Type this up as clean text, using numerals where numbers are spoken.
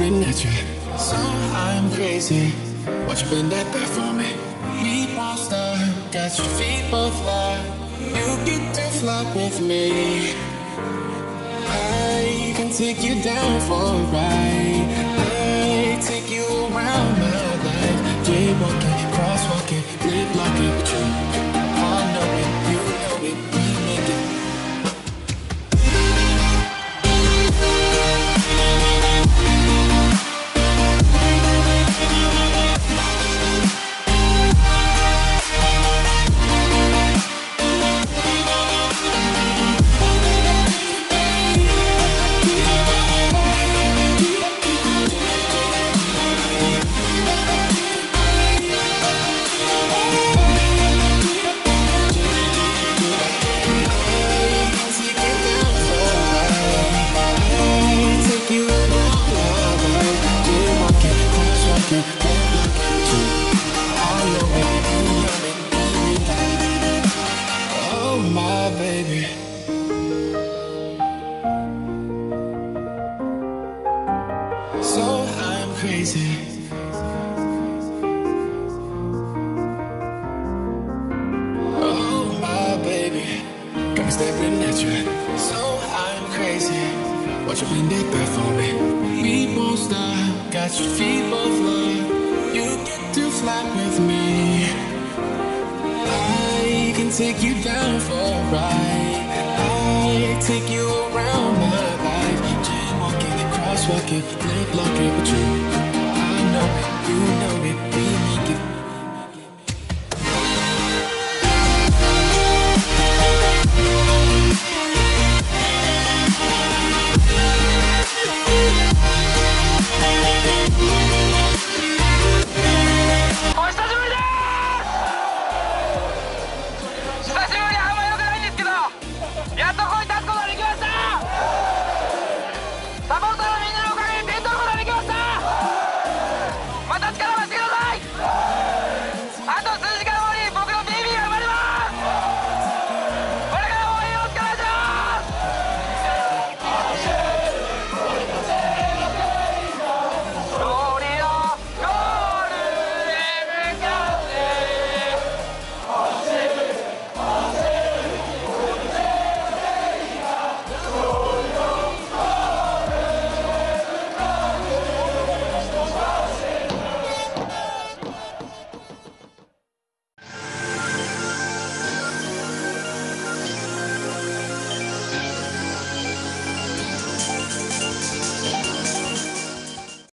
been at you. So I'm crazy. What you been that bad for me? Meat monster, got your feet both fly. You get to flop with me. I can take you down for a ride. I take you around my life. Jaywalking, crosswalking, blade blocking. I know it, you know it, we make it. So I'm crazy. Oh my baby, got me staring at you. So I'm crazy. What you been that bad for me? We won't stop. Got your feet both locked. You get to fly with me. I can take you down for a ride. I take you around my life. Jaywalking, crosswalking, blade blocking with you.